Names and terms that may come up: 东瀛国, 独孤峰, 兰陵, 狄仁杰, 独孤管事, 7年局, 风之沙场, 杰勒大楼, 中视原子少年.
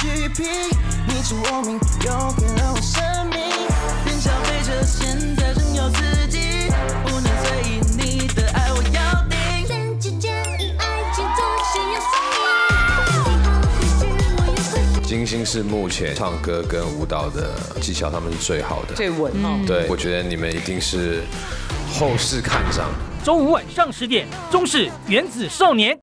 虚皮，你是我命，又给了我生命。别消费者，现在正有自己，不能随意你的爱，我要定。人之间因爱情总是有宿命。金星是目前唱歌跟舞蹈的技巧，他们是最好的，最稳哦。对，我觉得你们一定是后世看上。周五晚上10点，中视原子少年。